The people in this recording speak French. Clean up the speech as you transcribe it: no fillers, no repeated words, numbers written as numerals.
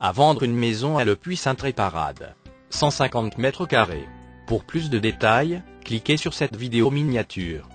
à vendre une maison à Le Puy Sainte Réparade. 150 m². Pour plus de détails, cliquez sur cette vidéo miniature.